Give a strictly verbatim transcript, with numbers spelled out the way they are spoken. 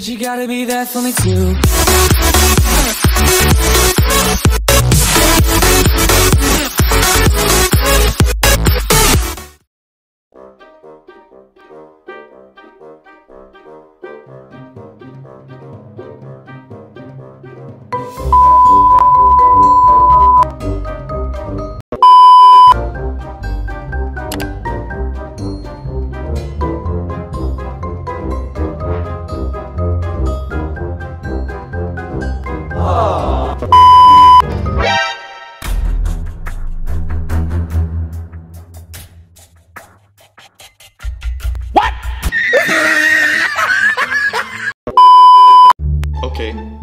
but you gotta be there for me too. Okay.